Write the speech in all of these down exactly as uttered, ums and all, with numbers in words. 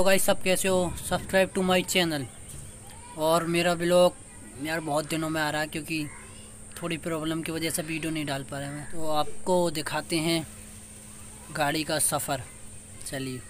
Hello guys, सब कैसे हो? Subscribe to my channel. और मेरा ब्लॉग यार बहुत दिनों में आ रहा है क्योंकि थोड़ी प्रॉब्लम की वजह से वीडियो नहीं डाल पा रहा मैं। तो आपको दिखाते हैं गाड़ी का सफ़र। चलिए।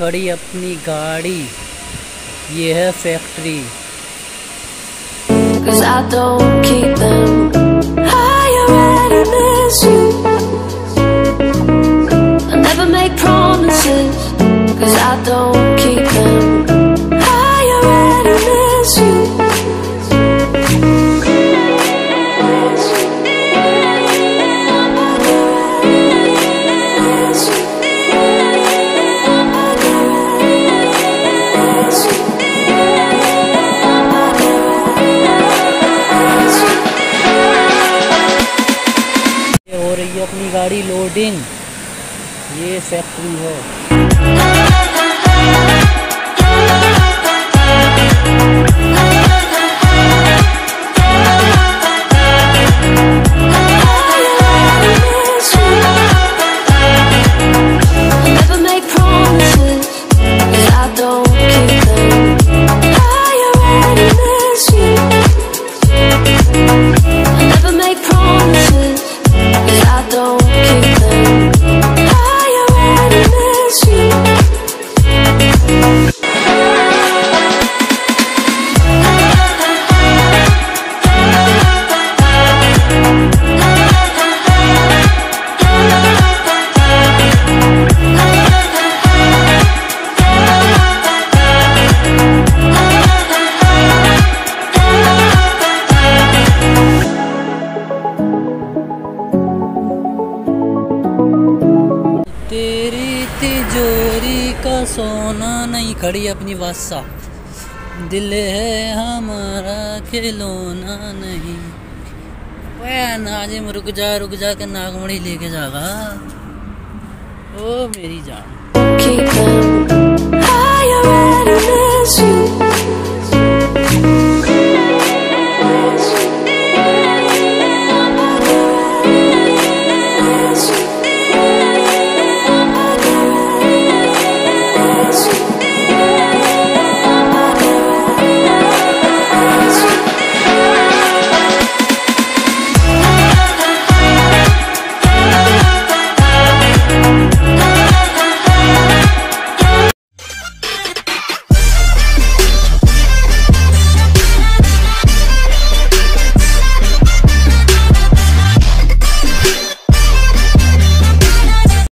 खड़ी अपनी गाड़ी, ये है factory. Cause I don't keep them higher enemies you I never make promises Cause I don't keep them higher enemies you अपनी गाड़ी लोडिंग, ये फैक्ट्री है। तिजोरी का सोना नहीं, खड़ी अपनी वासा। दिल है हमारा खिलौना नहीं। वे नाजिम रुक जा रुक जा के नागमणि लेके जागा। ओ मेरी जान।